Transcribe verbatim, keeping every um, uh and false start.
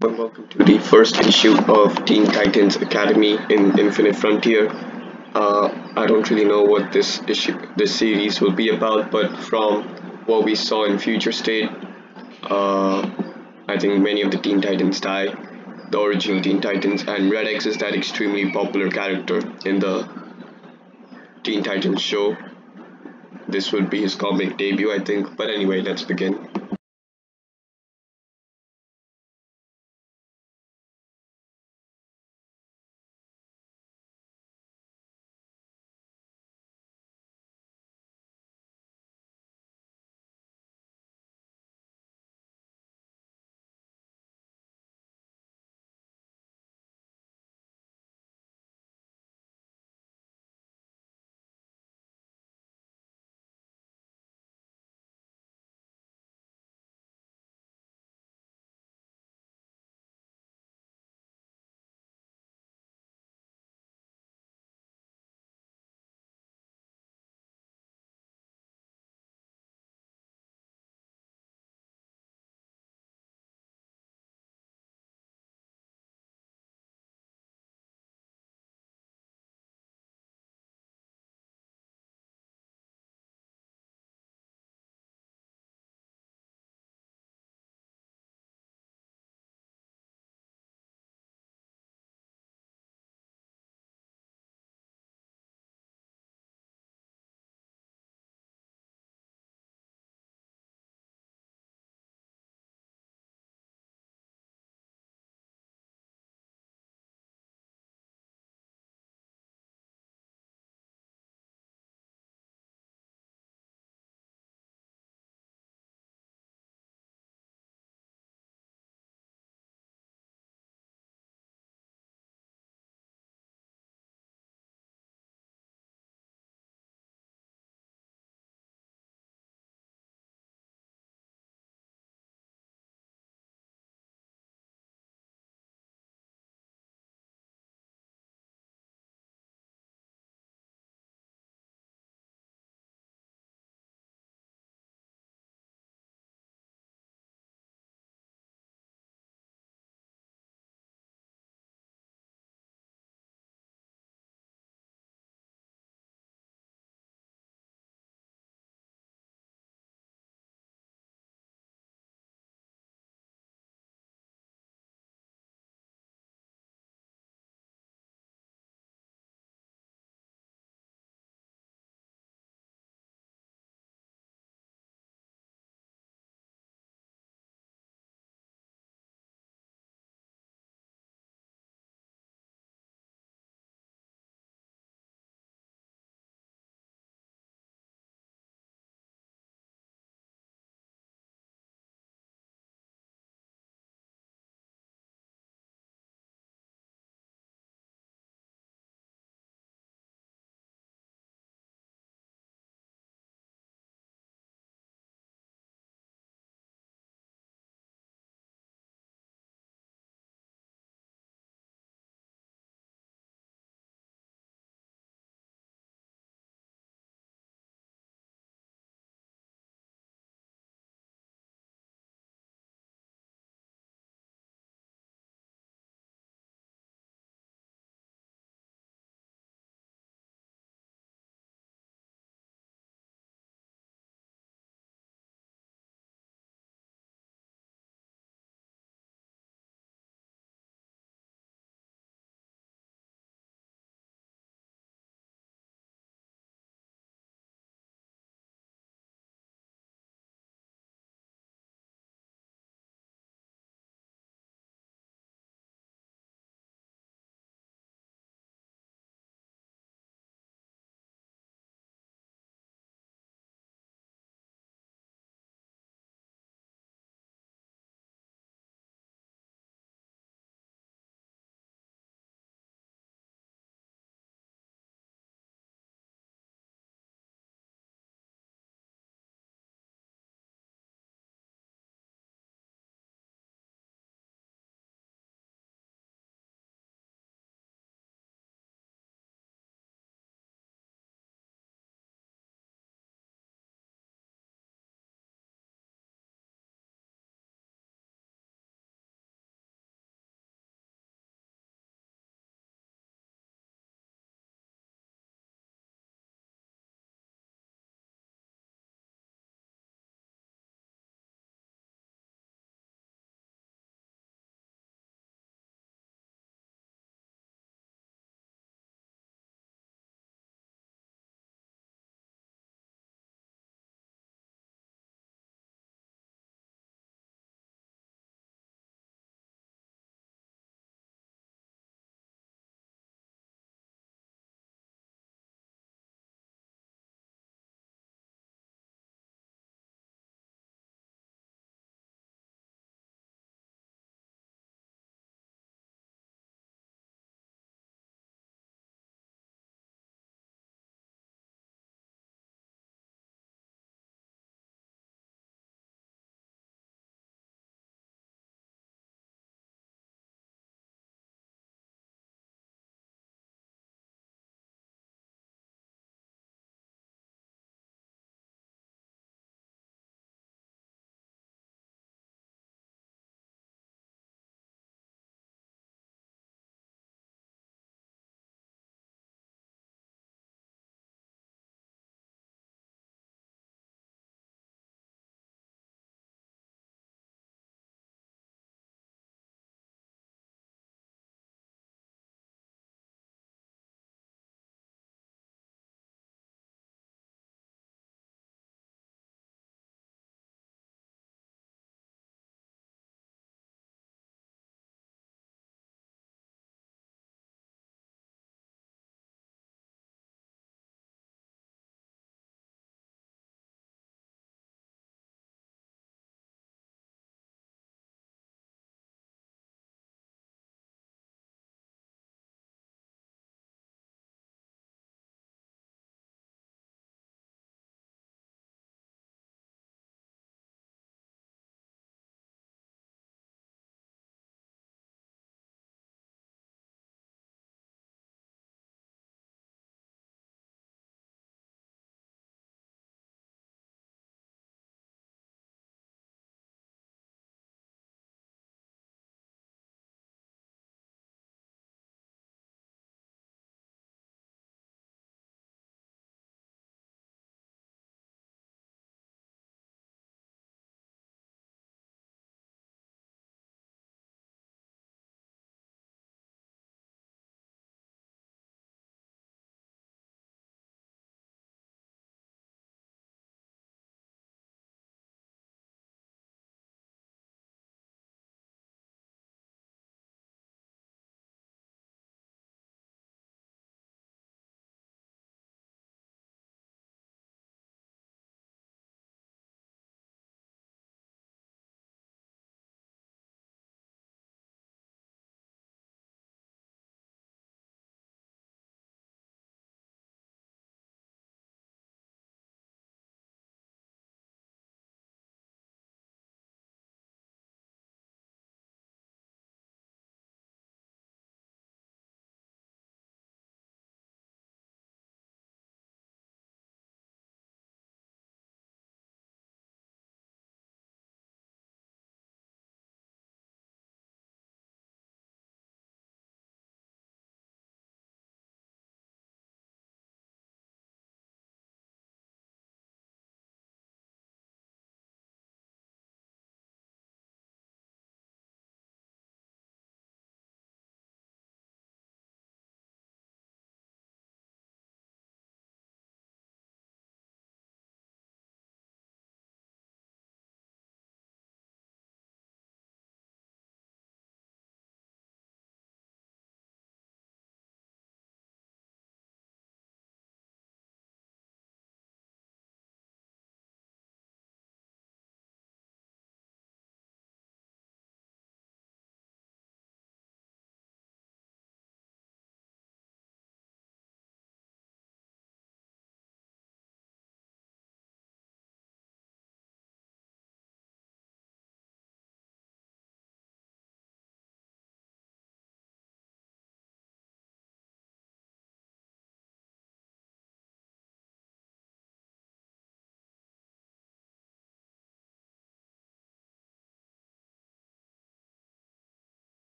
Welcome to the first issue of Teen Titans Academy in Infinite Frontier. Uh, I don't really know what this issue, this series will be about, but from what we saw in Future State, uh, I think many of the Teen Titans die, the original Teen Titans, and Red X is that extremely popular character in the Teen Titans show. This will be his comic debut, I think, but anyway, let's begin.